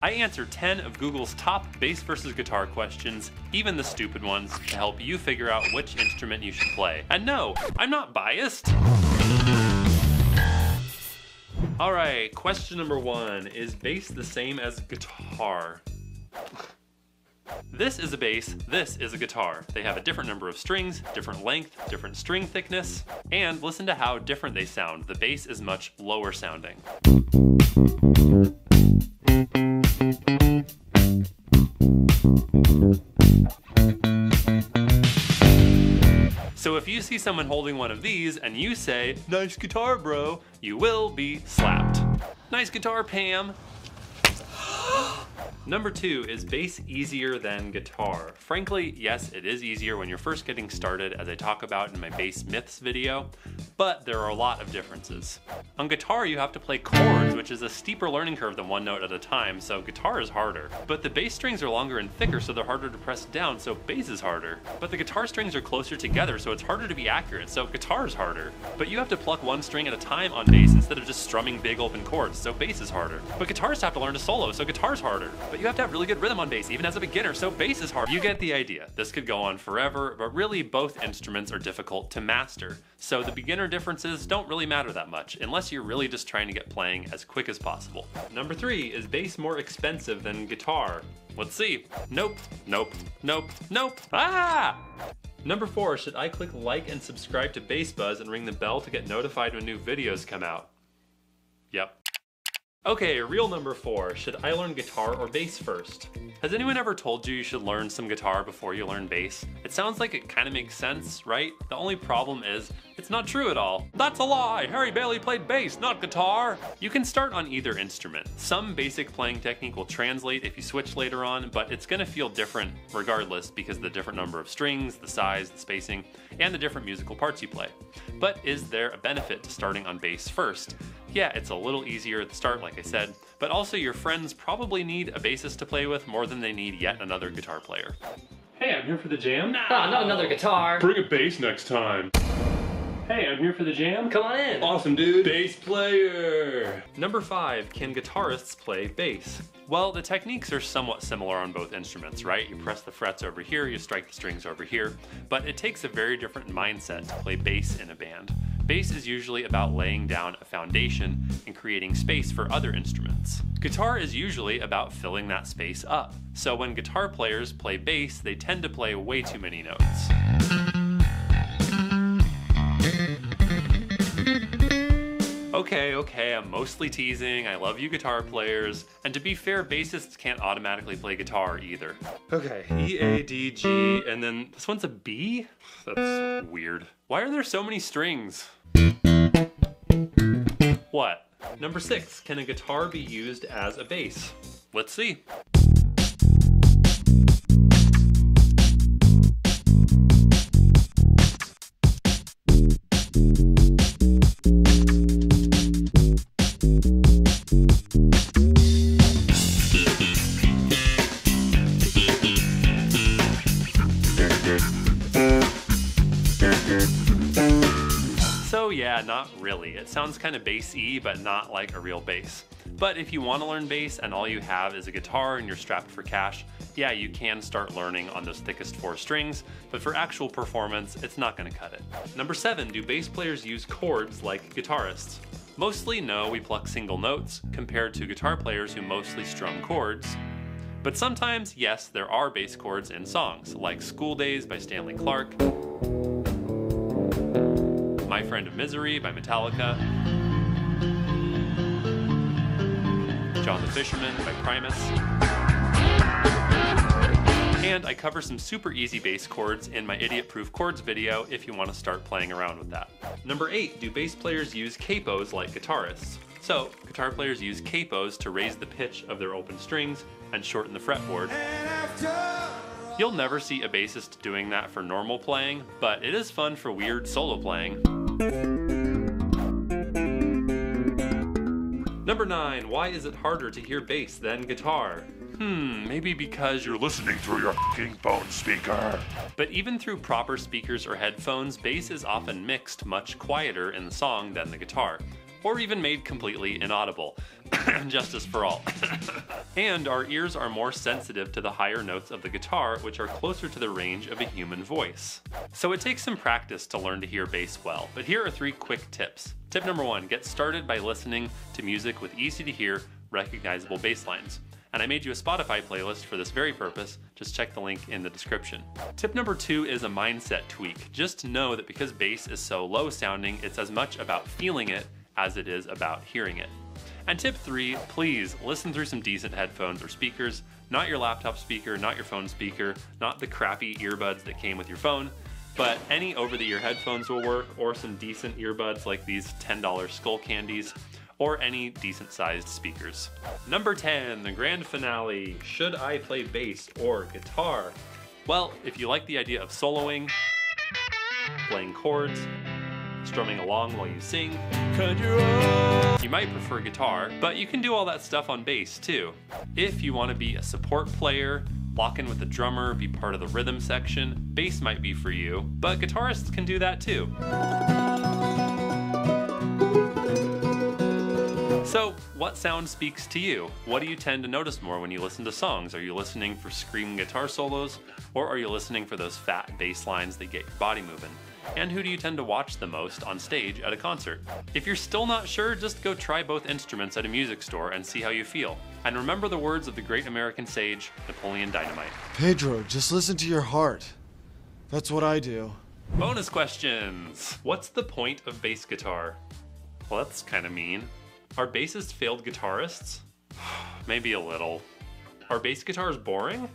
I answer 10 of Google's top bass versus guitar questions, even the stupid ones, to help you figure out which instrument you should play. And no, I'm not biased. All right, question number 1, is bass the same as guitar? This is a bass, this is a guitar. They have a different number of strings, different length, different string thickness, and listen to how different they sound. The bass is much lower sounding. So if you see someone holding one of these and you say, "Nice guitar, bro," you will be slapped. Nice guitar, Pam. Number 2, is bass easier than guitar? Frankly, yes, it is easier when you're first getting started, as I talk about in my bass myths video, but there are a lot of differences. On guitar, you have to play chords, which is a steeper learning curve than one note at a time, so guitar is harder. But the bass strings are longer and thicker, so they're harder to press down, so bass is harder. But the guitar strings are closer together, so it's harder to be accurate, so guitar is harder. But you have to pluck one string at a time on bass instead of just strumming big open chords, so bass is harder. But guitarists have to learn to solo, so guitar is harder. But you have to have really good rhythm on bass, even as a beginner, so bass is hard. You get the idea. This could go on forever, but really both instruments are difficult to master. So the beginner differences don't really matter that much, unless you're really just trying to get playing as quick as possible. Number 3, is bass more expensive than guitar? Let's see. Nope, nope, nope, nope, ah! Number 4, should I click like and subscribe to Bass Buzz and ring the bell to get notified when new videos come out? Yep. Okay, real number 4, should I learn guitar or bass first? Has anyone ever told you you should learn some guitar before you learn bass? It sounds like it kind of makes sense, right? The only problem is, it's not true at all. That's a lie! Harry Bailey played bass, not guitar! You can start on either instrument. Some basic playing technique will translate if you switch later on, but it's gonna feel different regardless because of the different number of strings, the size, the spacing, and the different musical parts you play. But is there a benefit to starting on bass first? Yeah, it's a little easier at the start, like I said, but also your friends probably need a bassist to play with more than they need yet another guitar player. Hey, I'm here for the jam. No, not another guitar. Bring a bass next time. Hey, I'm here for the jam. Come on in. Awesome, dude. Bass player. Number 5, can guitarists play bass? Well, the techniques are somewhat similar on both instruments, right? You press the frets over here, you strike the strings over here, but it takes a very different mindset to play bass in a band. Bass is usually about laying down a foundation and creating space for other instruments. Guitar is usually about filling that space up. So when guitar players play bass, they tend to play way too many notes. Okay, I'm mostly teasing. I love you guitar players. And to be fair, bassists can't automatically play guitar either. Okay, E, A, D, G, and then this one's a B? That's weird. Why are there so many strings? What? Number 6, can a guitar be used as a bass? Let's see. So yeah, not really. It sounds kind of bassy, but not like a real bass. But if you want to learn bass and all you have is a guitar and you're strapped for cash, yeah, you can start learning on those thickest 4 strings, but for actual performance, it's not going to cut it. Number 7, do bass players use chords like guitarists? Mostly no, we pluck single notes compared to guitar players who mostly strum chords. But sometimes, yes, there are bass chords in songs, like School Days by Stanley Clarke, My Friend of Misery by Metallica, John the Fisherman by Primus. And I cover some super easy bass chords in my Idiot Proof Chords video if you want to start playing around with that. Number 8, do bass players use capos like guitarists? So, guitar players use capos to raise the pitch of their open strings and shorten the fretboard. You'll never see a bassist doing that for normal playing, but it is fun for weird solo playing. Number 9, why is it harder to hear bass than guitar? Maybe because you're listening through your f***ing phone speaker. But even through proper speakers or headphones, bass is often mixed much quieter in the song than the guitar. or even made completely inaudible. Justice for all. And our ears are more sensitive to the higher notes of the guitar, which are closer to the range of a human voice. So it takes some practice to learn to hear bass well, but here are three quick tips. Tip number one, get started by listening to music with easy to hear, recognizable bass lines. And I made you a Spotify playlist for this very purpose. Just check the link in the description. Tip number two is a mindset tweak. Just know that because bass is so low sounding, it's as much about feeling it as it is about hearing it. And tip three, please listen through some decent headphones or speakers, not your laptop speaker, not your phone speaker, not the crappy earbuds that came with your phone, but any over-the-ear headphones will work, or some decent earbuds like these $10 Skullcandies, or any decent-sized speakers. Number 10, the grand finale. Should I play bass or guitar? Well, if you like the idea of soloing, playing chords, strumming along while you sing, you might prefer guitar, but you can do all that stuff on bass too. If you want to be a support player, lock in with the drummer, be part of the rhythm section, bass might be for you, but guitarists can do that too. So, what sound speaks to you? What do you tend to notice more when you listen to songs? Are you listening for screaming guitar solos, or are you listening for those fat bass lines that get your body moving? And who do you tend to watch the most on stage at a concert? If you're still not sure, just go try both instruments at a music store and see how you feel. And remember the words of the great American sage, Napoleon Dynamite. Pedro, just listen to your heart. That's what I do. Bonus questions. What's the point of bass guitar? Well, that's kind of mean. Are bassists failed guitarists? Maybe a little. Are bass guitars boring?